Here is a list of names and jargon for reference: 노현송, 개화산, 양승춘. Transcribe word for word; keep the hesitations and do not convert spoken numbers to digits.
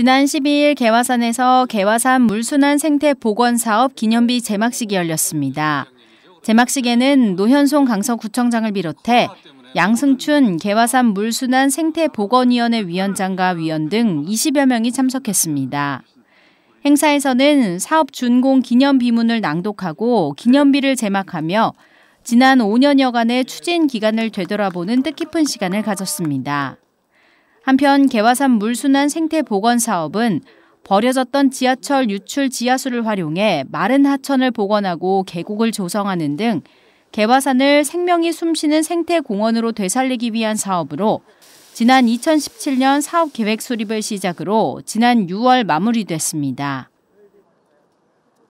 지난 십이 일 개화산에서 개화산 물순환 생태 복원 사업 기념비 제막식이 열렸습니다. 제막식에는 노현송 강서구청장을 비롯해 양승춘 개화산 물순환 생태 복원위원회 위원장과 위원 등 이십여 명이 참석했습니다. 행사에서는 사업 준공 기념 비문을 낭독하고 기념비를 제막하며 지난 오 년여간의 추진 기간을 되돌아보는 뜻깊은 시간을 가졌습니다. 한편 개화산 물순환 생태 복원 사업은 버려졌던 지하철 유출 지하수를 활용해 마른 하천을 복원하고 계곡을 조성하는 등 개화산을 생명이 숨쉬는 생태공원으로 되살리기 위한 사업으로 지난 이천십칠 년 사업 계획 수립을 시작으로 지난 유월 마무리됐습니다.